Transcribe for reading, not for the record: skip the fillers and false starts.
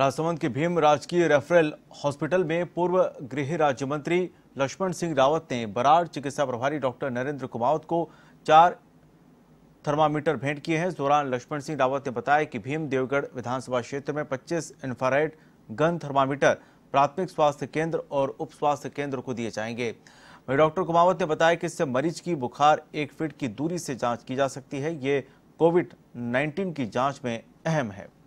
राजसमंद के भीम राजकीय referral hospital में पूर्व गृह राज्य मंत्री लक्ष्मण सिंह रावत ने बराड़ चिकित्सा प्रभारी डॉक्टर नरेंद्र कुमावत को 4 थर्मामीटर भेंट किए हैं। इस दौरान लक्ष्मण सिंह रावत ने बताया कि भीम देवगढ़ विधानसभा क्षेत्र में 25 इंफ्रारेड गन थर्मामीटर प्राथमिक स्वास्थ्य केंद्र और उप स्वास्थ्य केंद्र को दिए जाएंगे। वहीं डॉक्टर कुमावत ने बताया कि इससे मरीज की बुखार 1 फीट की दूरी से जाँच की जा सकती है। ये कोविड-19 की जाँच में अहम है।